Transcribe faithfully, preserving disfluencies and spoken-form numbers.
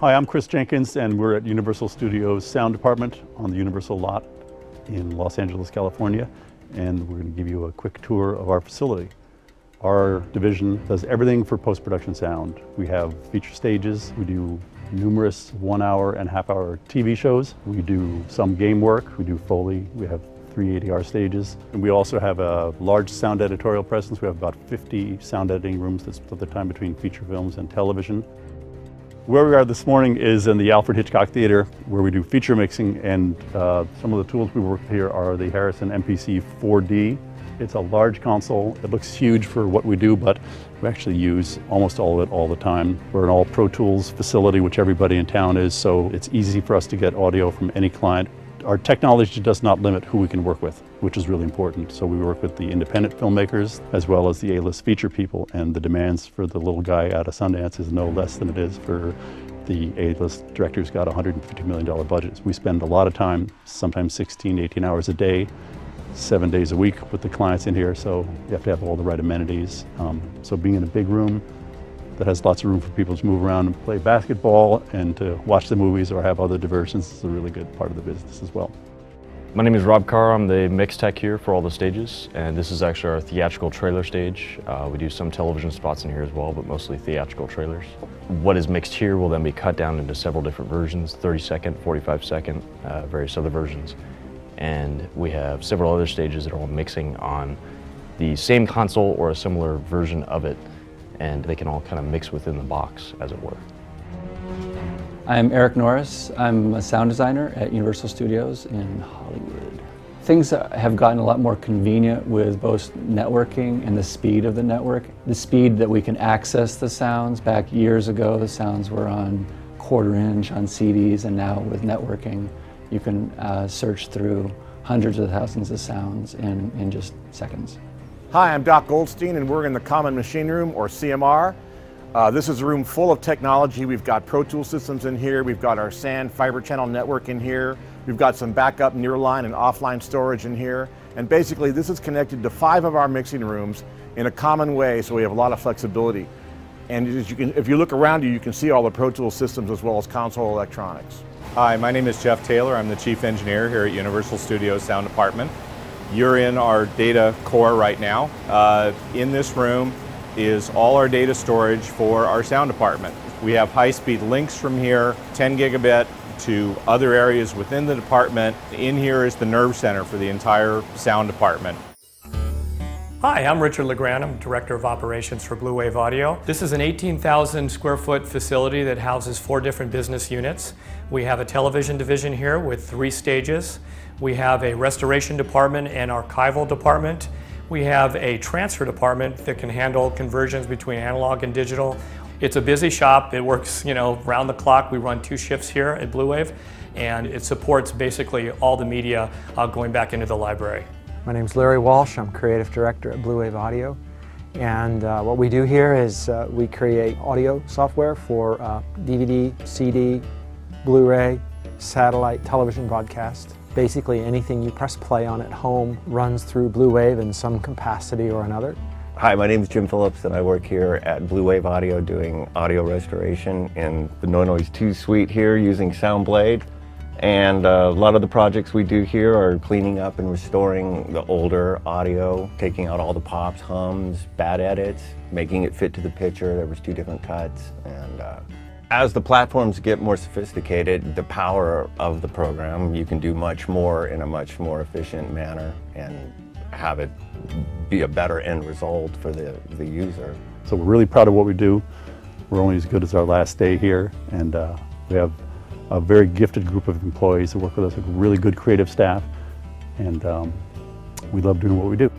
Hi, I'm Chris Jenkins, and we're at Universal Studios Sound Department on the Universal lot in Los Angeles, California, and we're going to give you a quick tour of our facility. Our division does everything for post-production sound. We have feature stages, we do numerous one-hour and half-hour T V shows, we do some game work, we do Foley, we have three A D R stages, and we also have a large sound editorial presence. We have about fifty sound editing rooms that split the time between feature films and television. Where we are this morning is in the Alfred Hitchcock Theater, where we do feature mixing, and uh, some of the tools we work with here are the Harrison M P C four D. It's a large console. It looks huge for what we do, but we actually use almost all of it all the time. We're an all Pro Tools facility, which everybody in town is, so it's easy for us to get audio from any client. Our technology does not limit who we can work with, which is really important. So we work with the independent filmmakers as well as the A-list feature people, and the demands for the little guy out of Sundance is no less than it is for the A-list director who's got one hundred fifty million dollar budgets. We spend a lot of time, sometimes sixteen, eighteen hours a day, seven days a week with the clients in here, so you have to have all the right amenities. Um, so being in a big room that has lots of room for people to move around and play basketball and to watch the movies or have other diversions is a really good part of the business as well. My name is Rob Carr. I'm the mix tech here for all the stages, and this is actually our theatrical trailer stage. Uh, we do some television spots in here as well, but mostly theatrical trailers. What is mixed here will then be cut down into several different versions, thirty second, forty-five second, uh, various other versions. And we have several other stages that are all mixing on the same console or a similar version of it, and they can all kind of mix within the box, as it were. I'm Eric Norris. I'm a sound designer at Universal Studios in Hollywood. Things have gotten a lot more convenient with both networking and the speed of the network. The speed that we can access the sounds. Back years ago, the sounds were on quarter inch, on C Ds, and now with networking, you can uh, search through hundreds of thousands of sounds in, in just seconds. Hi, I'm Doc Goldstein, and we're in the Common Machine Room, or C M R. Uh, this is a room full of technology. We've got Pro Tools systems in here. We've got our S A N fiber channel network in here. We've got some backup nearline and offline storage in here. And basically, this is connected to five of our mixing rooms in a common way, so we have a lot of flexibility. And as you can, if you look around you, you can see all the Pro Tools systems as well as console electronics. Hi, my name is Jeff Taylor. I'm the Chief Engineer here at Universal Studios Sound Department. You're in our data core right now. Uh, in this room is all our data storage for our sound department. We have high-speed links from here, ten gigabit, to other areas within the department. In here is the nerve center for the entire sound department. Hi, I'm Richard Legrand. I'm Director of Operations for BluWave Audio. This is an eighteen thousand square foot facility that houses four different business units. We have a television division here with three stages. We have a restoration department and archival department. We have a transfer department that can handle conversions between analog and digital. It's a busy shop. It works, you know, round the clock. We run two shifts here at BluWave, and it supports basically all the media uh, going back into the library. My name's Larry Walsh. I'm creative director at BluWave Audio. And uh, what we do here is uh, we create audio software for uh, D V D, C D, Blu-ray, satellite, television broadcast. Basically anything you press play on at home runs through BluWave in some capacity or another. Hi, my name is Jim Phillips, and I work here at BluWave Audio doing audio restoration in the No Noise two suite here using SoundBlade. And uh, a lot of the projects we do here are cleaning up and restoring the older audio, taking out all the pops, hums, bad edits, making it fit to the picture. There was two different cuts. and. Uh, As the platforms get more sophisticated, the power of the program, you can do much more in a much more efficient manner and have it be a better end result for the, the user. So we're really proud of what we do. We're only as good as our last day here, and uh, we have a very gifted group of employees who work with us, a really good creative staff, and um, we love doing what we do.